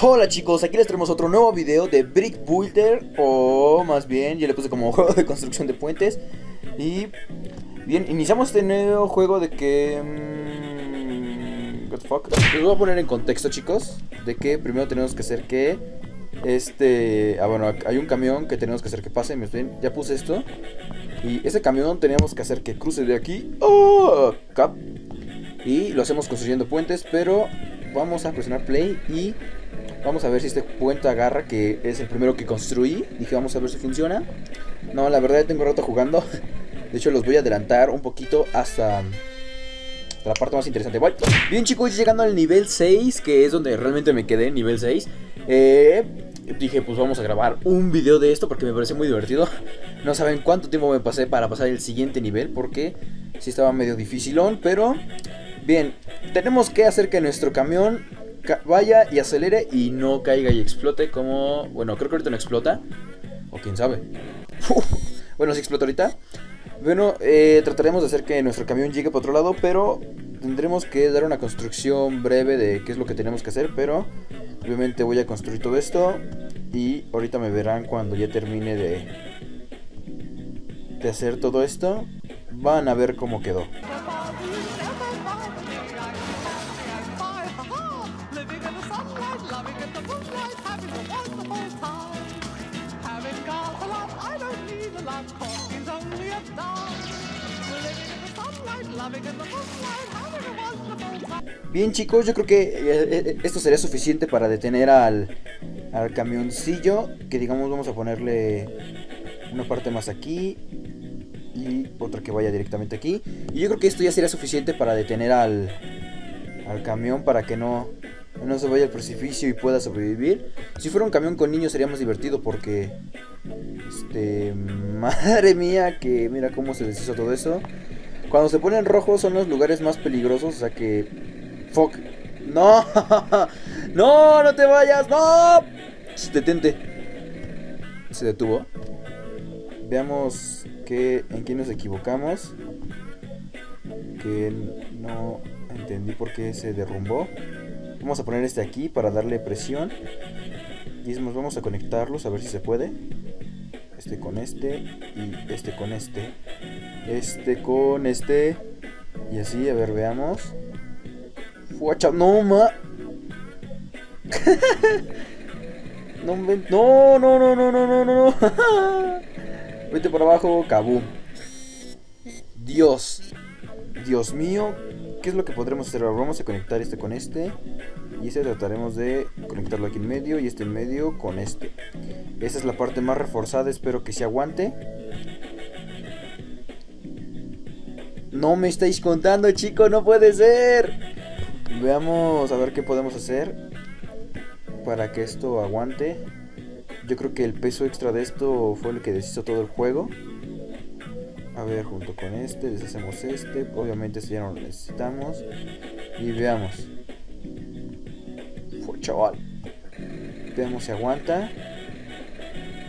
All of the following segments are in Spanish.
Hola chicos, aquí les traemos otro nuevo video de Brick Builder, o más bien, yo le puse como juego de construcción de puentes. Y bien, iniciamos este nuevo juego de que... what the fuck. Les voy a poner en contexto, chicos, de que primero tenemos que hacer que... bueno, hay un camión que tenemos que hacer que pase, ya puse esto. Y ese camión tenemos que hacer que cruce de aquí. ¡Oh! Cap. Y lo hacemos construyendo puentes, pero vamos a presionar play y vamos a ver si este puente agarra, que es el primero que construí. Dije, vamos a ver si funciona. No, la verdad tengo rato jugando. De hecho, los voy a adelantar un poquito hasta la parte más interesante. Bye. Bien chicos, llegando al nivel 6, que es donde realmente me quedé, nivel 6. Dije, pues vamos a grabar un video de esto porque me parece muy divertido. No saben cuánto tiempo me pasé para pasar el siguiente nivel, porque sí estaba medio dificilón, pero... bien, tenemos que hacer que nuestro camión vaya y acelere y no caiga y explote como... bueno, creo que ahorita no explota. O quién sabe. Bueno, sí explota ahorita. Bueno, trataremos de hacer que nuestro camión llegue para otro lado, pero tendremos que dar una construcción breve de qué es lo que tenemos que hacer. Pero obviamente voy a construir todo esto y ahorita me verán cuando ya termine de hacer todo esto. Van a ver cómo quedó. Bien chicos, yo creo que esto sería suficiente para detener al camioncillo, que digamos vamos a ponerle una parte más aquí y otra que vaya directamente aquí. Y yo creo que esto ya sería suficiente para detener al camión, para que no se vaya al precipicio y pueda sobrevivir. Si fuera un camión con niños sería más divertido porque... madre mía, que mira cómo se deshizo todo eso. Cuando se ponen rojos son los lugares más peligrosos, o sea que... fuck. No, no, no te vayas, no. Detente. Se detuvo. Veamos en qué nos equivocamos. Que no entendí por qué se derrumbó. Vamos a poner este aquí para darle presión. Y vamos a conectarlos a ver si se puede. Este con este y este con este. Este con este. Y así, a ver, veamos. Fuacha, no ma. No. Vete por abajo, kabum. Dios mío, ¿qué es lo que podremos hacer? Vamos a conectar este con este. Y este trataremos de conectarlo aquí en medio. Y este en medio con este. Esta es la parte más reforzada, espero que se aguante. No me estáis contando, chico, no puede ser. Veamos a ver qué podemos hacer para que esto aguante. Yo creo que el peso extra de esto fue el que deshizo todo el juego. A ver, junto con este, deshacemos este. Obviamente este ya no lo necesitamos. Y veamos. Fue chaval. Veamos si aguanta.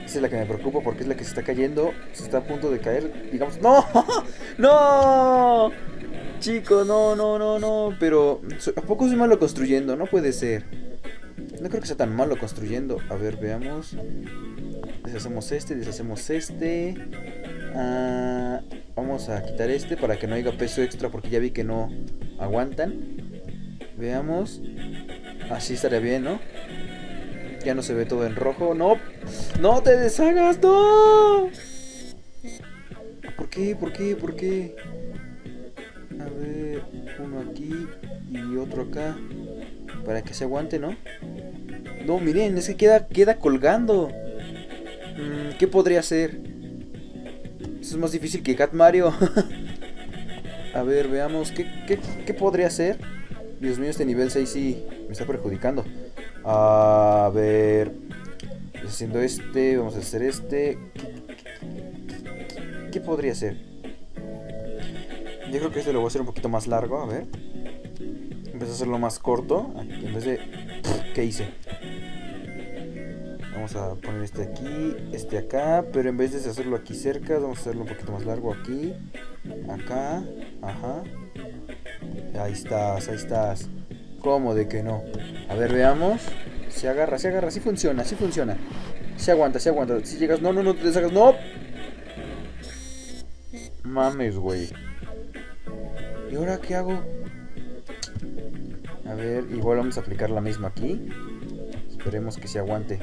Esa es la que me preocupa porque es la que se está cayendo. Se está a punto de caer. Digamos, ¡no! ¡No! Chico, no. Pero, ¿a poco soy malo construyendo? No puede ser. No creo que sea tan malo construyendo. A ver, veamos. Deshacemos este. Vamos a quitar este para que no haya peso extra, porque ya vi que no aguantan. Veamos. Así estaría bien, ¿no? Ya no se ve todo en rojo. ¡No! ¡No te deshagas! ¡No! ¿Por qué? A ver, uno aquí y otro acá, para que se aguante, ¿no? No, miren, es que queda colgando. ¿Qué podría hacer? Eso es más difícil que Kat Mario. A ver, veamos. ¿Qué podría hacer? Dios mío, este nivel 6 sí me está perjudicando. A ver. Haciendo este, vamos a hacer este. ¿Qué podría hacer? Yo creo que este lo voy a hacer un poquito más largo. A ver. Empecé a hacerlo más corto. Aquí, en vez de... ¿qué hice? Vamos a poner este aquí, este acá, pero en vez de hacerlo aquí cerca, vamos a hacerlo un poquito más largo aquí, acá, ajá, Ahí estás, ahí estás. ¿Cómo de que no? A ver, veamos. Se agarra, se agarra. Sí funciona, sí funciona. Se aguanta, se aguanta. Si llegas... No, no, no te sacas. ¡No! Mames, güey. ¿Y ahora qué hago? A ver, igual vamos a aplicar la misma aquí. Esperemos que se aguante.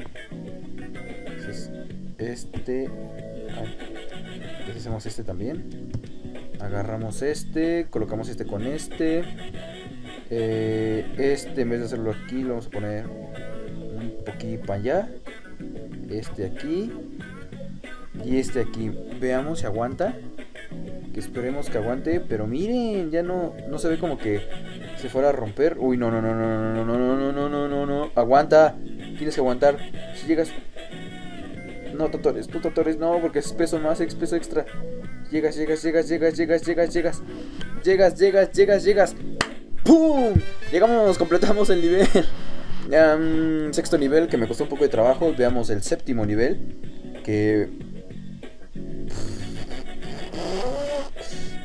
Entonces, este... Entonces hacemos este también. Agarramos este. Colocamos este con este. Este, en vez de hacerlo aquí, lo vamos a poner un poquito para allá. Este aquí. Y este aquí. Veamos si aguanta. Que esperemos que aguante. Pero miren, ya no se ve como que se fuera a romper. Uy, no, no, no, no, no, no, no, no, no, no, no. Aguanta. Tienes que aguantar. Si llegas... No, Totores, tú Totores, no, porque es peso más, es peso extra. Llegas, llegas, llegas, llegas, llegas, llegas, llegas. Llegas, llegas, llegas, llegas. ¡Pum! Llegamos, completamos el nivel. Sexto nivel, que me costó un poco de trabajo. Veamos el séptimo nivel. Que...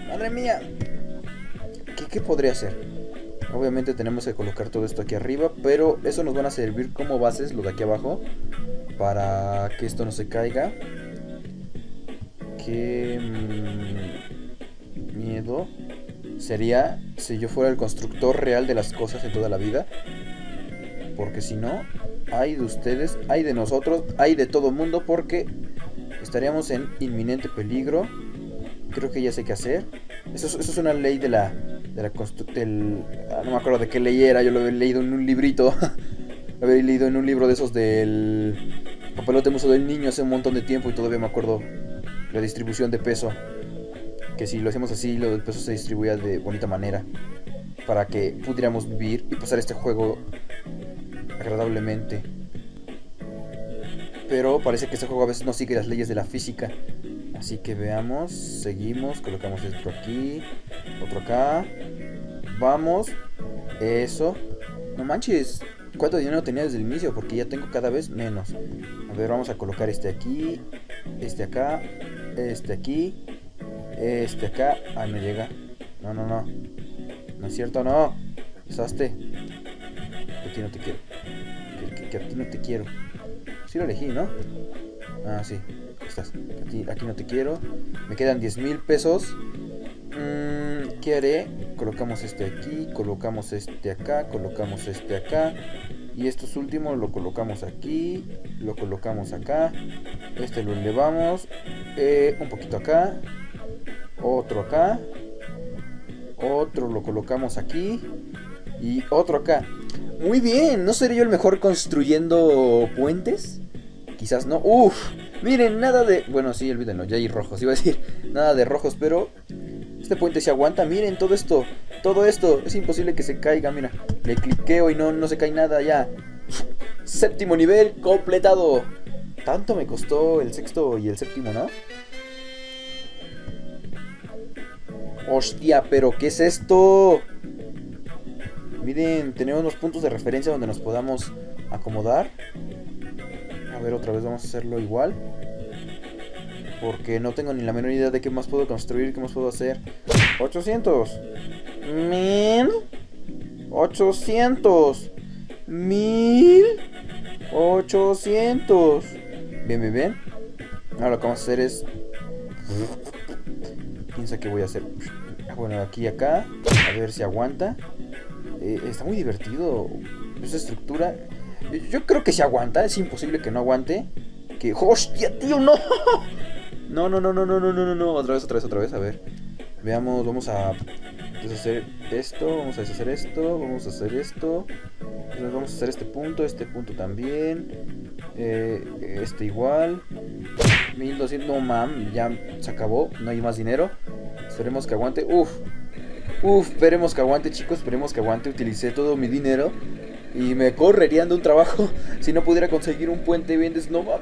¡Madre mía! ¿Qué podría hacer? Obviamente tenemos que colocar todo esto aquí arriba, pero eso nos van a servir como bases, lo de aquí abajo, para que esto no se caiga. Qué miedo sería si yo fuera el constructor real de las cosas en toda la vida. Porque si no, hay de ustedes, hay de nosotros, hay de todo el mundo, porque estaríamos en inminente peligro. Creo que ya sé qué hacer. Eso es una ley de la construcción. No me acuerdo de qué ley era, yo lo había leído en un librito. Lo había leído en un libro de esos del Papelote Muso del Niño hace un montón de tiempo y todavía me acuerdo la distribución de peso. Que si lo hacemos así, el peso se distribuía de bonita manera para que pudiéramos vivir y pasar este juego agradablemente. Pero parece que este juego a veces no sigue las leyes de la física. Así que veamos, seguimos, colocamos esto aquí, otro acá, vamos, eso, no manches, ¿cuánto dinero tenía desde el inicio? Porque ya tengo cada vez menos. A ver, vamos a colocar este aquí, este acá, este aquí, este acá, ah, no llega, no, no, no, no es cierto, no, pesaste, que aquí no te quiero, que aquí no te quiero, sí lo elegí, ¿no? Ah, sí. Estás. Aquí no te quiero. Me quedan 10,000 pesos. ¿Qué haré? Colocamos este aquí, colocamos este acá, colocamos este acá. Y estos últimos lo colocamos aquí, lo colocamos acá. Este lo elevamos un poquito acá. Otro acá. Otro lo colocamos aquí. Y otro acá. Muy bien, ¿no seré yo el mejor construyendo puentes? Quizás no. Uff, miren, nada de... Bueno, sí, olvídenlo, ya hay rojos, iba a decir. Nada de rojos, pero este puente se aguanta. Miren, todo esto, todo esto. Es imposible que se caiga, mira. Le cliqueo y no se cae nada, ya. Séptimo nivel completado. Tanto me costó el sexto y el séptimo, ¿no? Hostia, pero ¿qué es esto? Miren, tenemos unos puntos de referencia donde nos podamos acomodar. A ver, otra vez vamos a hacerlo igual. Porque no tengo ni la menor idea de qué más puedo construir, qué más puedo hacer. 800. 1000. 800. 1000. 800. Bien, bien, bien. Ahora lo que vamos a hacer es... Piensa que voy a hacer. Bueno, aquí y acá. A ver si aguanta. Está muy divertido. Esa estructura... Yo creo que se aguanta, es imposible que no aguante. Que... ¡Hostia, tío! ¡No! No, no, no, no, no, no, no, no. Otra vez, otra vez, otra vez, a ver. Veamos, vamos a deshacer esto, vamos a deshacer esto, vamos a hacer esto. Entonces vamos a hacer este punto también. Este igual. 1200, no mam, ya se acabó, no hay más dinero. Esperemos que aguante, uff. Uff, esperemos que aguante, chicos, esperemos que aguante. Utilicé todo mi dinero y me correrían de un trabajo si no pudiera conseguir un puente bien de snowball.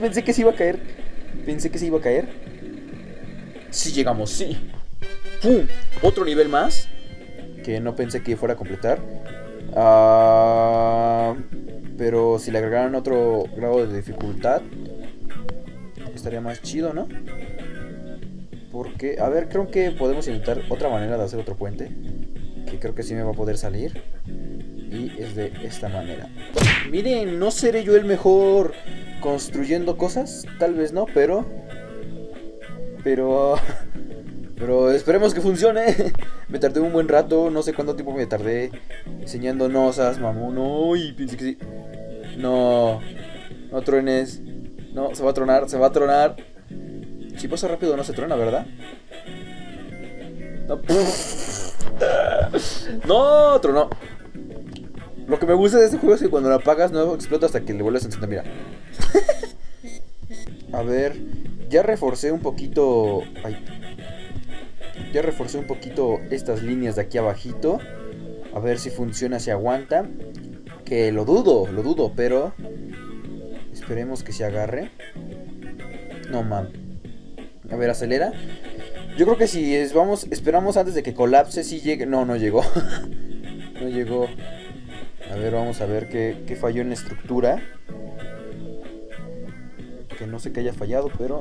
Pensé que se iba a caer. Pensé que se iba a caer. Sí llegamos, sí. ¡Pum! Otro nivel más que no pensé que fuera a completar. Pero si le agregaran otro grado de dificultad estaría más chido, ¿no? Porque, a ver, creo que podemos intentar otra manera de hacer otro puente. creo que sí me va a poder salir. Y es de esta manera. Miren, no seré yo el mejor construyendo cosas, tal vez no, pero esperemos que funcione. Me tardé un buen rato, no sé cuánto tiempo me tardé diseñando nosas, mamón. Uy, pensé que sí. No, no truenes. No, se va a tronar, se va a tronar. Si pasa rápido no se truena, ¿verdad? No, no, tronó. Lo que me gusta de este juego es que cuando lo apagas no explota hasta que le vuelves a encender, mira. A ver, ya reforcé un poquito. Ay, ya reforcé un poquito estas líneas de aquí abajito. A ver si funciona, si aguanta. Que lo dudo, pero esperemos que se agarre. No, man. A ver, acelera. Yo creo que si es, vamos, esperamos antes de que colapse, si llegue. No, no llegó. No llegó. A ver, vamos a ver qué falló en la estructura. Que no sé qué haya fallado, pero...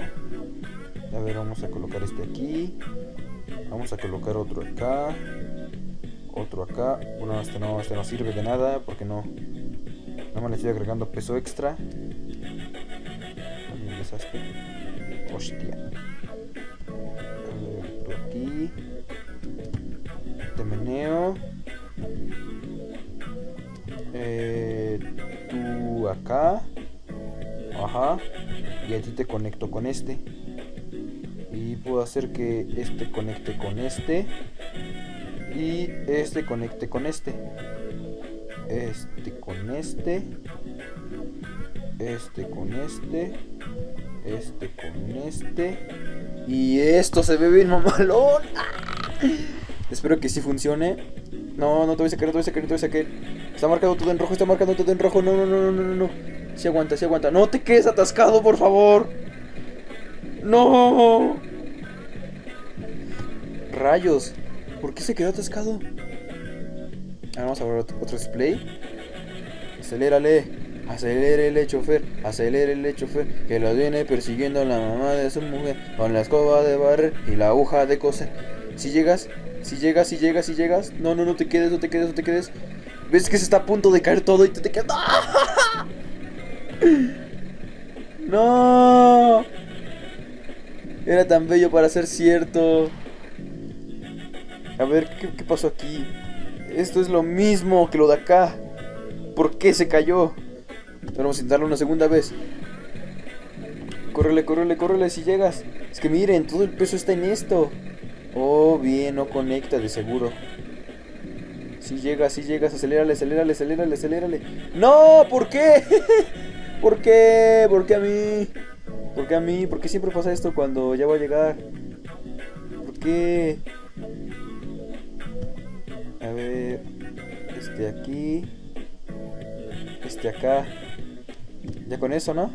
A ver, vamos a colocar este aquí. Vamos a colocar otro acá. Otro acá. Bueno, este no sirve de nada porque no... Nada más le estoy agregando peso extra. También desastre. Hostia. A ver, otro aquí. Te meneo. Tú acá. Ajá. Y a ti te conecto con este. Y puedo hacer que este conecte con este. Y este conecte con este. Este con este. Este con este. Este con este. Y esto se ve bien mamalón. Espero que sí funcione. No, no te voy a sacar, no te voy a sacar, no te voy a sacar. Está marcado todo en rojo, está marcado todo en rojo. No, no, no, no, no, no. Sí aguanta, sí aguanta. No te quedes atascado, por favor. No. Rayos. ¿Por qué se quedó atascado? Ahora vamos a ver otro display. Acelérale. Acelérele, chofer. Acelérele, chofer. Que los viene persiguiendo la mamá de su mujer. Con la escoba de barrer y la aguja de coser. Si llegas, si llegas, si llegas, si llegas. No, no, no te quedes, no te quedes, no te quedes. Ves que se está a punto de caer todo y tú te quedas. ¡No! Era tan bello para ser cierto. A ver, ¿qué pasó aquí? Esto es lo mismo que lo de acá. ¿Por qué se cayó? Vamos a intentarlo una segunda vez. Córrele, córrele, córrele si llegas. Es que miren, todo el peso está en esto. Oh, bien, no conecta de seguro. Si llegas, si llegas, acelérale, acelérale, acelérale, acelérale. ¡No! ¿Por qué? ¿Por qué? ¿Por qué a mí? ¿Por qué a mí? ¿Por qué siempre pasa esto cuando ya voy a llegar? ¿Por qué? A ver... Este aquí... Este acá... Ya con eso, ¿no?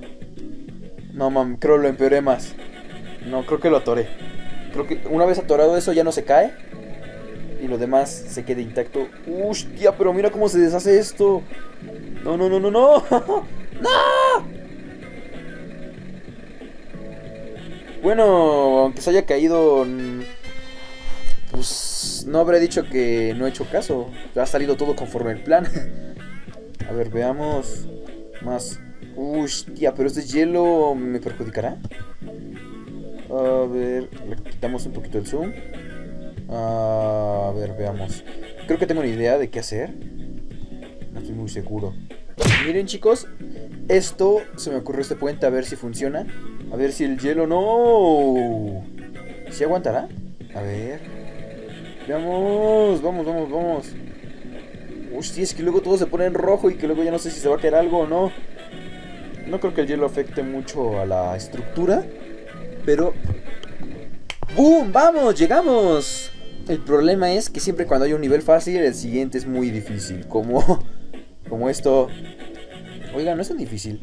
No, mam, creo que lo empeoré más. No, creo que lo atoré. Creo que una vez atorado eso ya no se cae. Y lo demás se quede intacto. ¡Hostia! Pero mira cómo se deshace esto. No, no, no, no, no. ¡No! Bueno, aunque se haya caído, pues no habré dicho que no he hecho caso. Ha salido todo conforme el plan. A ver, veamos. Más. ¡Hostia! Pero este hielo me perjudicará. A ver, le quitamos un poquito el zoom. A ver, veamos. Creo que tengo una idea de qué hacer. No estoy muy seguro. Miren, chicos, esto se me ocurrió, este puente, a ver si funciona. A ver si el hielo no. ¿Sí aguantará? A ver. Veamos, vamos, vamos, vamos. Hostia, es que luego todo se pone en rojo y que luego ya no sé si se va a caer algo o no. No creo que el hielo afecte mucho a la estructura. Pero... ¡Boom! ¡Vamos! ¡Llegamos! El problema es que siempre cuando hay un nivel fácil, el siguiente es muy difícil. Como esto. Oiga, no es tan difícil.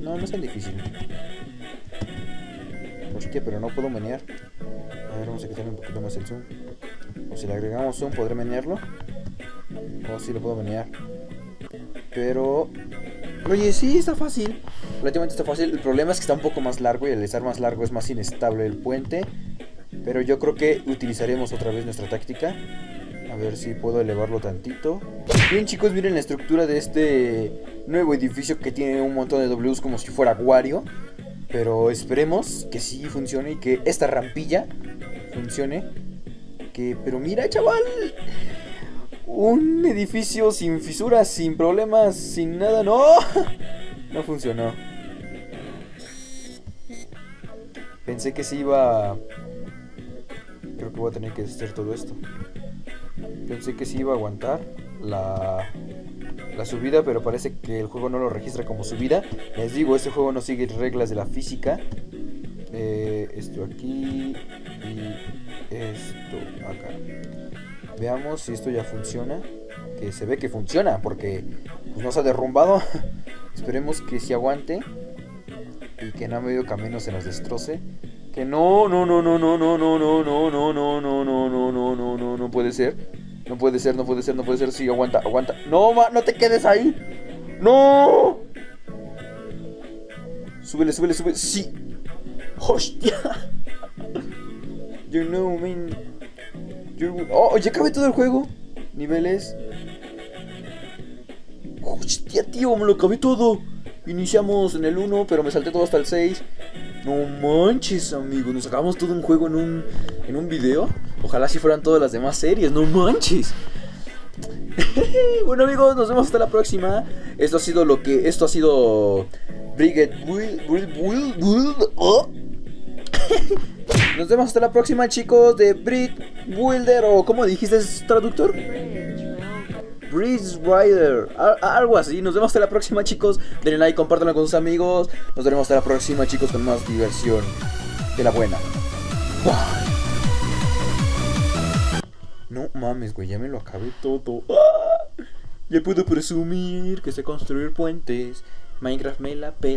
No, no es tan difícil. Hostia, pero no puedo menear. A ver, vamos a quitarle un poquito más el zoom. O si le agregamos zoom, ¿podré menearlo? O si lo puedo menear. Pero... Oye, sí, está fácil. Relativamente está fácil. El problema es que está un poco más largo y al estar más largo es más inestable el puente. Pero yo creo que utilizaremos otra vez nuestra táctica. A ver si puedo elevarlo tantito. Bien, chicos, miren la estructura de este nuevo edificio que tiene un montón de Ws como si fuera Wario. Pero esperemos que sí funcione y que esta rampilla funcione. Que, pero mira, chaval, un edificio sin fisuras, sin problemas, sin nada. ¡No! No funcionó. Pensé que se iba... Creo que voy a tener que hacer todo esto. Pensé que sí iba a aguantar la subida, pero parece que el juego no lo registra como subida. Les digo, este juego no sigue reglas de la física. Esto aquí y esto acá. Veamos si esto ya funciona. Que se ve que funciona, porque pues, no se ha derrumbado. Esperemos que sí aguante y que no a medio camino se nos destroce. Que no puede ser. No puede ser. Sí, aguanta. No, no te quedes ahí. No. Súbele. Sí. Hostia. You know, man. Oh, ya acabé todo el juego. Niveles. Hostia, tío, me lo acabé todo. Iniciamos en el 1, pero me salté todo hasta el 6. No manches, amigo, nos acabamos todo un juego en un video. Ojalá si fueran todas las demás series, no manches. Bueno, amigos, nos vemos hasta la próxima. Esto ha sido Nos vemos hasta la próxima, chicos, de Brick Builder, o ¿cómo dijiste, traductor? Bridge Builder, algo así. Nos vemos hasta la próxima, chicos. Denle like, compártanlo con sus amigos. Nos veremos hasta la próxima, chicos, con más diversión de la buena. ¡Wow! No mames, güey, ya me lo acabé todo. ¡Ah! Ya puedo presumir que sé construir puentes. Minecraft me la pela.